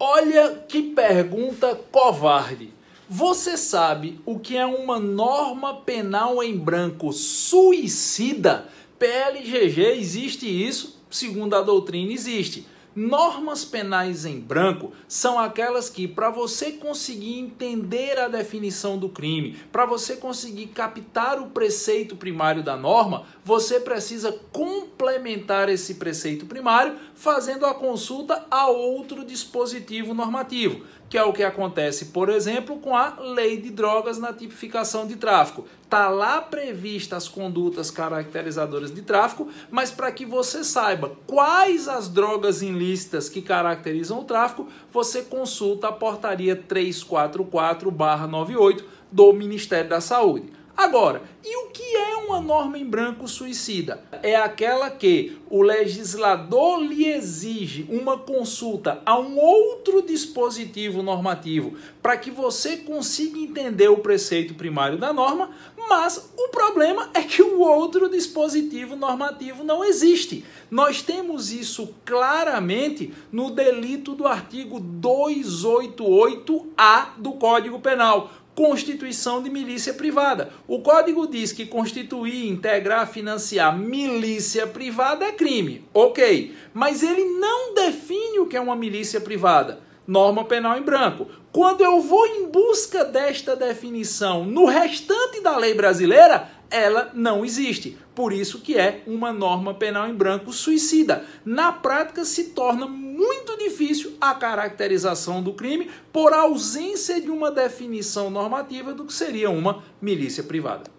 Olha que pergunta covarde. Você sabe o que é uma norma penal em branco suicida? PLGG, existe isso? Segundo a doutrina, existe. Normas penais em branco são aquelas que, para você conseguir entender a definição do crime, para você conseguir captar o preceito primário da norma, você precisa complementar esse preceito primário fazendo a consulta a outro dispositivo normativo, que é o que acontece, por exemplo, com a lei de drogas na tipificação de tráfico. Está lá prevista as condutas caracterizadoras de tráfico, mas para que você saiba quais as drogas ilícitas que caracterizam o tráfico, você consulta a Portaria 344/98 do Ministério da Saúde. Agora, e o que é uma norma em branco suicida? É aquela que o legislador lhe exige uma consulta a um outro dispositivo normativo para que você consiga entender o preceito primário da norma, mas o problema é que o outro dispositivo normativo não existe. Nós temos isso claramente no delito do artigo 288-A do Código Penal. Constituição de milícia privada. O código diz que constituir, integrar, financiar milícia privada é crime. Ok, mas ele não define o que é uma milícia privada. Norma penal em branco. Quando eu vou em busca desta definição no restante da lei brasileira, ela não existe. Por isso que é uma norma penal em branco suicida. Na prática, se torna muito difícil a caracterização do crime por ausência de uma definição normativa do que seria uma milícia privada.